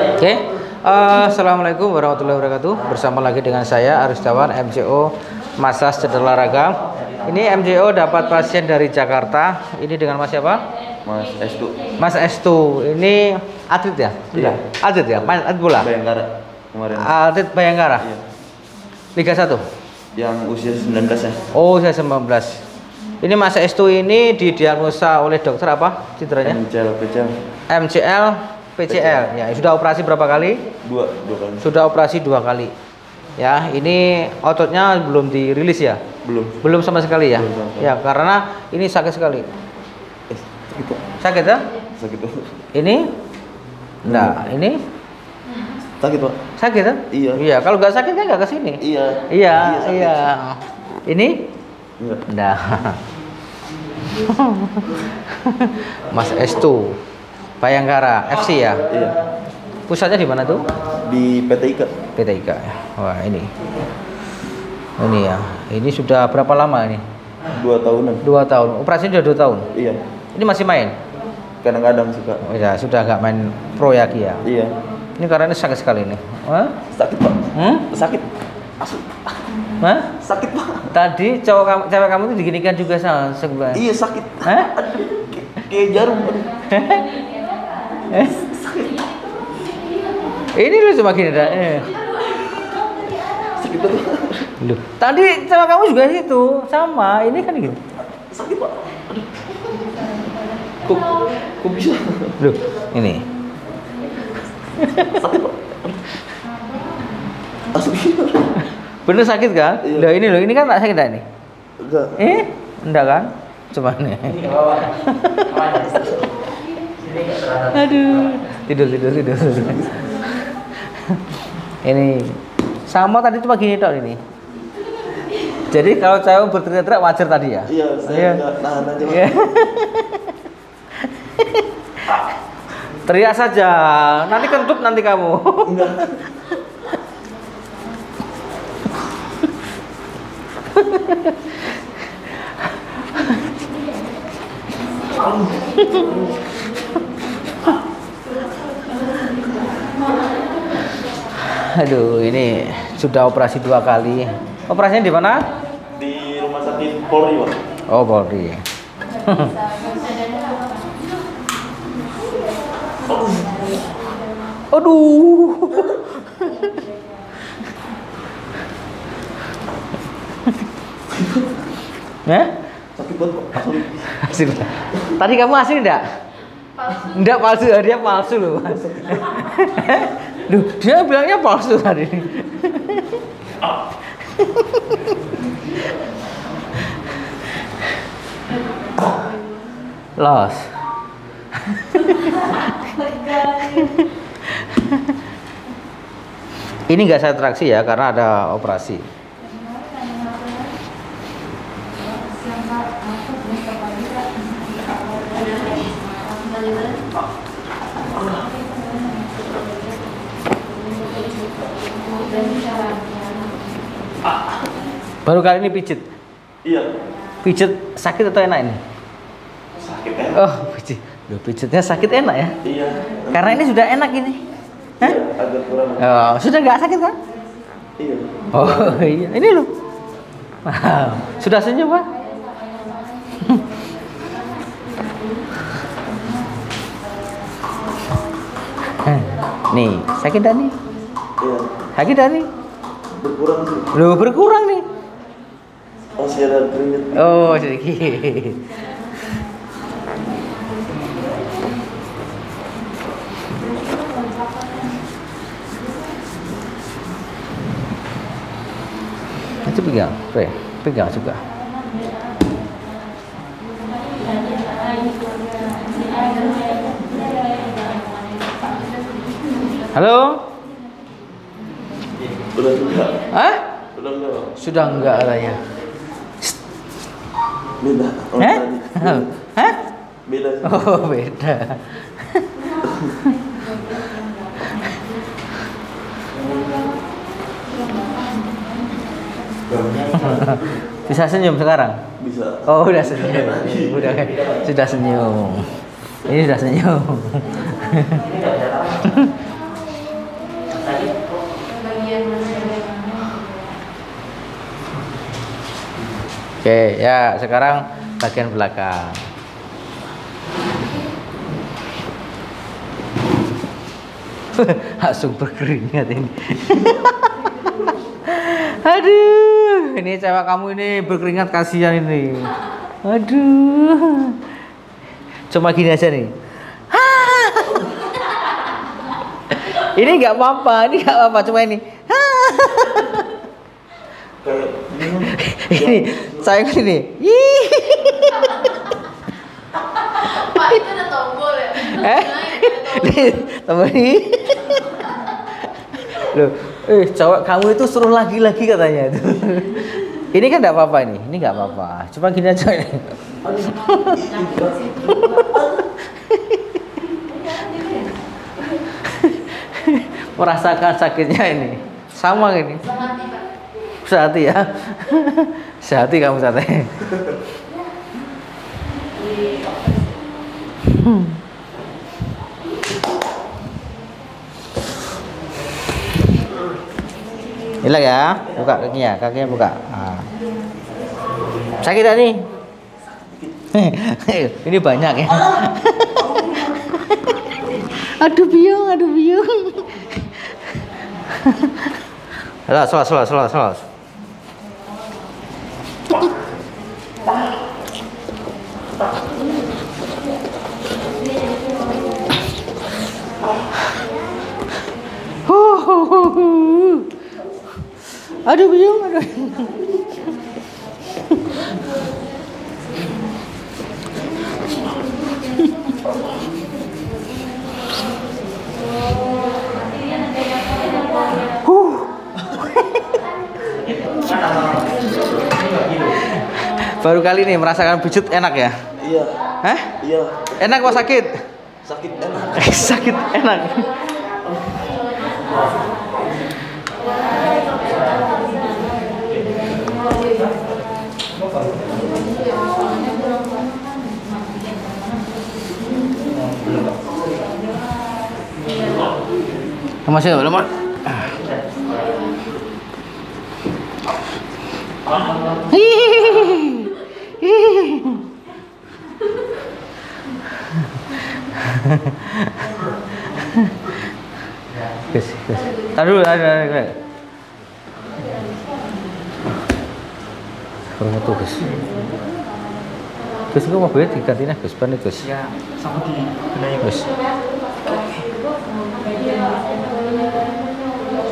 Oke, assalamualaikum warahmatullahi wabarakatuh. Bersama lagi dengan saya Arif Setiawan, MCO Massage Cedera Olahraga. Ini MCO dapat pasien dari Jakarta. Ini dengan Mas siapa? Mas Estu. Mas Estu. Ini atlet ya? Iya. Atlet ya? Main atlet bola? Bhayangkara kemarin. Atlet Bhayangkara. Iya. Liga 1. Yang usia 19 ya. Oh, usia 19. Ini Mas Estu ini didiagnosa oleh dokter apa cederanya? MCL, PCL. Ya, sudah operasi berapa kali? Dua kali. Sudah operasi 2 kali. Ya, ini ototnya belum dirilis ya? Belum sama sekali ya? Belum sama sekali. Ya, karena ini sakit sekali. Sakit ya? Sakit. Ini? Nah, ini? Sakit, Pak. Sakit ya? Iya. Iya, kalau nggak sakit kan nggak kesini. Iya. Iya, iya. Ini? Nah, Mas Estu, Bhayangkara FC ya? Iya. Pusatnya di mana tuh? Di PT.IKA. PT.IKA. Wah, ini. Ini ya. Ini sudah berapa lama ini? 2 tahunan. 2 tahun. Operasinya sudah 2 tahun. Iya. Ini masih main? Kadang-kadang suka. Oh, ya, sudah nggak main pro ya, Ki ya? Iya. Ini karena ini sakit sekali ini. Sakit, Pak. Sakit. Asuk. Hah? Sakit, Pak. Tadi cewek kamu itu diginikan juga sama sebelah. Iya, sakit. Hah? Kayak jarum. Sakit. Ini lu cuma gini dah. Sakit banget. Loh, tadi cewek kamu juga situ. Sama, ini kan gitu. Sakit, Pak. Aduh. Kok bisa? Loh, ini. Sakit, Pak. Asli. Bener sakit kan? Iya. Nah, ini loh, ini kan tak sakit nih? Enggak. Enggak kan? Cuman nih. Aduh, tidur. Ini sama tadi cuma gini dong ini. Jadi kalau cewek berteriak-teriak wajar tadi ya? Iya, saya enggak nahan aja. Teriak saja, nanti kentut nanti kamu. Enggak. Aduh, ini sudah operasi 2 kali. Operasinya di mana? Di rumah sakit Polri, Pak. Oh, Polri. Aduh. Hah? Sakit banget, asli. Asli. Tadi kamu asli enggak? Palsu. Enggak palsu, dia palsu loh. Duh, dia bilangnya palsu tadi. Los. Ini enggak saya traksi ya karena ada operasi. Baru kali ini pijit. Iya. Pijit sakit atau enak ini? Sakit enak. Oh, pijit. Loh, pijitnya sakit enak ya? Iya. Karena ini sudah enak ini. Iya, hah? Agak kurang. Oh, sudah nggak sakit kan? Iya. Oh iya, ini loh. Wow. Sudah senyum, Pak. Nih, sakit dah nih. Iya. Sakit dah nih. Berkurang sih. Loh, berkurang nih. Oh, sedikit. Oh, sedikit. Itu pegang, pegang juga. Halo? Sudah enggak? Hah? Sudah enggak. Sudah enggak arahnya. Beda. Hah? Hah? Beda. Oh, beda. Bisa senyum sekarang? Bisa. Oh, udah senyum. Udah, sudah senyum. Ini sudah senyum. Oke, ya sekarang bagian belakang. Langsung berkeringat ini. Aduh, ini cewek kamu ini berkeringat, kasihan ini. Aduh. Cuma gini aja nih. Ini nggak apa-apa, ini nggak apa-apa, cuma ini. Ini saya ini. Pak itu ada tombol ya? Tombol ini. Loh, cowok kamu itu suruh lagi-lagi katanya itu. Ini kan enggak apa-apa ini. Ini enggak apa-apa. Cuma gini aja ini. Merasakan sakitnya ini. Sama ini. Sehati ya, sehati kamu sate. Hilang ya, buka kakinya, kakinya buka. Nah. Sakit tak nih? Ini banyak ya. Aduh biung, aduh biung. Alah, solas. Aduh bingung, aduh. Baru kali ini merasakan pijit enak ya? Iya. Hah? Iya. Enak kok sakit? Sakit enak. Sakit enak. Masih ada lemot. Kes. Taruh, ada. Kurang metu, Gus. Gus, kok mobilnya digantinya Gus, ban Gus. Ya, sama di benanya Gus.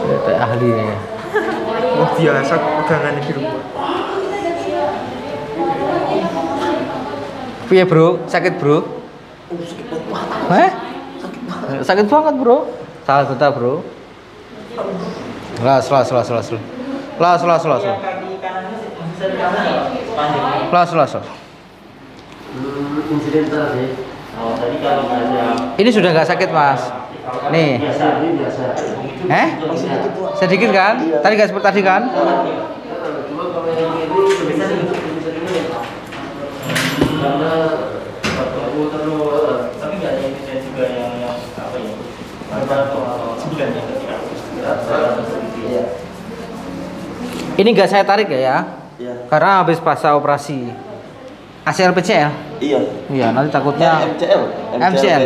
Saya ahli ya. Oh, biasa pegangannya di rumah. Piye, Bro? Sakit, Bro? Oh, sakit banget. Hah? Sakit banget, Bro. Salah bentar, Bro. Las. Ini sudah nggak sakit, Mas. Nih. Sedikit kan? Tadi nggak seperti tadi kan? Ini nggak saya tarik ya? Iya. Karena habis pasca operasi ACL PCL? Iya. Iya, nanti takutnya MCL ya? MCL.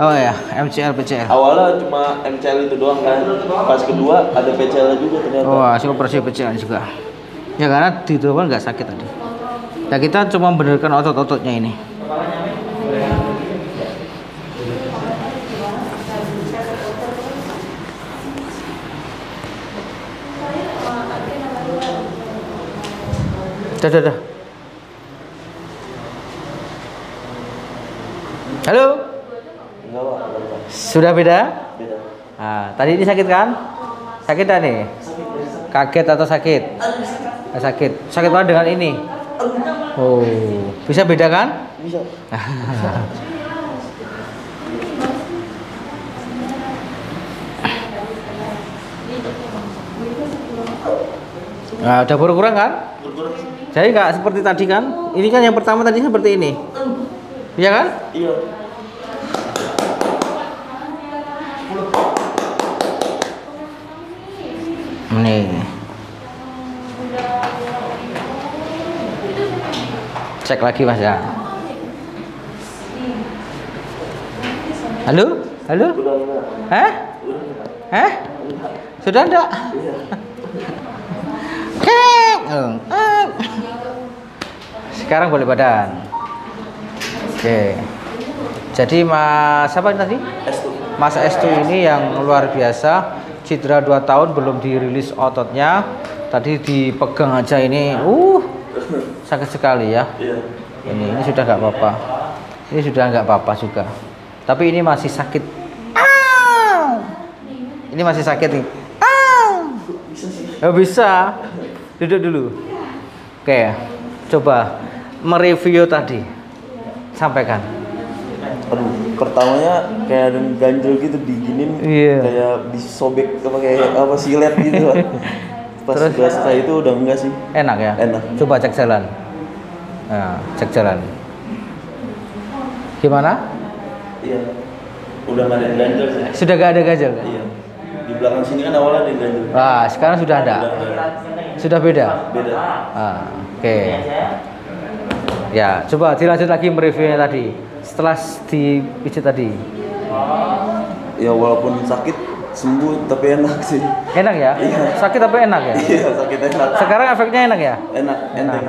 Oh ya, MCL PCL. Awalnya cuma MCL itu doang kan. Pas kedua ada PCL juga ternyata. Oh, hasil operasi PCL juga. Ya karena di depan nggak sakit tadi. Ya kita cuma benerkan otot-ototnya ini. Dah. Halo? Sudah beda? Beda. Nah, tadi ini sakit kan? Sakit tak nih? Kaget atau sakit? Sakit. Sakit banget dengan ini. Oh, bisa beda kan? Bisa. Nah, udah berkurang kan? Jadi nggak seperti tadi kan? Ini kan yang pertama tadi seperti ini, iya kan? Iya. Nih. cek lagi Mas ya. Halo? Halo? Hah? Hah? Sudah enggak? Sekarang boleh badan. Oke. Jadi Mas siapa tadi? Mas Estu ini yang luar biasa, cedera 2 tahun belum dirilis ototnya. Tadi dipegang aja ini. Sakit sekali ya. Ini sudah nggak apa-apa. Ini sudah nggak apa-apa juga. Tapi ini masih sakit. Ini masih sakit nih. Bisa. Duduk dulu. Oke. Coba mereview tadi. Sampaikan. Pertamanya kayak ada ganjel gitu diginin, kayak disobek apa kayak apa silet gitu lah. Pas terus setelah itu udah enggak sih. Enak ya? Enak. Coba cek jalan. Nah, cek jalan. Gimana? Iya. Udah enggak ada ganjel sih. Sudah enggak ada ganjel kan? Iya. Di belakang sini kan awalnya ada ganjel. Nah, sekarang sudah ada. Sudah beda. Beda. Ah, oke. Ya, coba dilanjut lagi mereviewnya tadi. Setelah dipijit tadi. Ya walaupun sakit sembuh tapi enak sih. Enak ya? Iya. Sakit tapi enak ya? Iya, sakit enak. Sekarang efeknya enak ya? Enak, enak.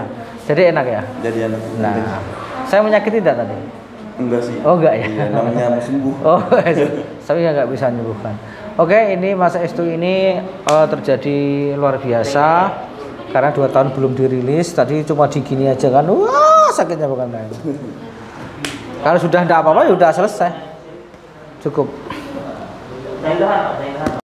Jadi enak ya? Jadi enak. Nah, saya menyakiti tidak tadi? Enggak sih. Oh, enggak ya? Iya, namanya sembuh. Oh, saya enggak bisa menyembuhkan. Oke, ini Mas Estu ini terjadi luar biasa karena 2 tahun belum dirilis. Tadi cuma digini aja kan. Wah, sakitnya bukan main. Kalau sudah tidak apa-apa ya sudah selesai. Cukup.